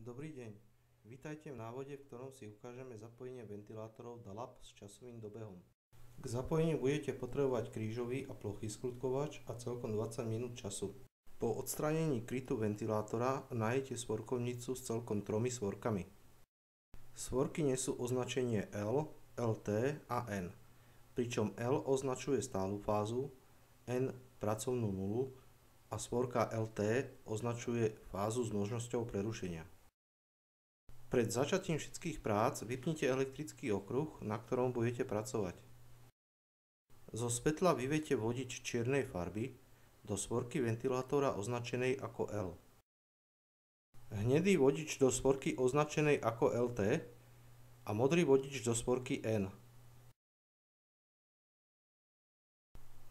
Dobrý deň, vítajte v návode, v ktorom si ukážeme zapojenie ventilátorov Dalap s časovým dobehom. K zapojeniu budete potrebovať krížový a plochý skrutkovač a celkom 20 minút času. Po odstránení krytu ventilátora nájdete svorkovnicu s celkom 3 svorkami. Svorky nesú označenie L, LT a N, pričom L označuje stálu fázu, N pracovnú nulu a svorka LT označuje fázu s možnosťou prerušenia. Pred začatím všetkých prác vypnite elektrický okruh, na ktorom budete pracovať. Zo svetla vyviete vodič čiernej farby do svorky ventilátora označenej ako L. Hnedý vodič do svorky označenej ako LT a modrý vodič do svorky N.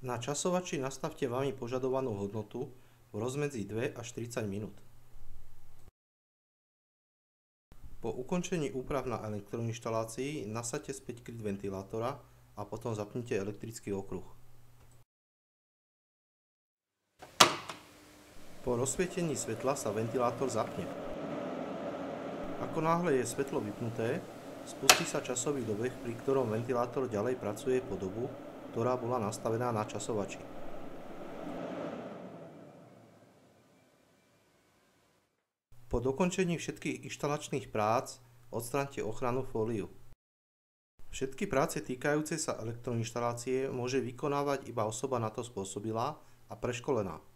Na časovači nastavte vami požadovanú hodnotu v rozmedzi 2 až 30 minút. Po ukončení úprav na elektroinštalácii nasaďte späť kryt ventilátora a potom zapnite elektrický okruh. Po rozsvietení svetla sa ventilátor zapne. Ako náhle je svetlo vypnuté, spustí sa časový dobeh, pri ktorom ventilátor ďalej pracuje po dobu, ktorá bola nastavená na časovači. Po dokončení všetkých inštalačných prác odstráňte ochrannú fóliu. Všetky práce týkajúce sa elektroinštalácie môže vykonávať iba osoba na to spôsobilá a preškolená.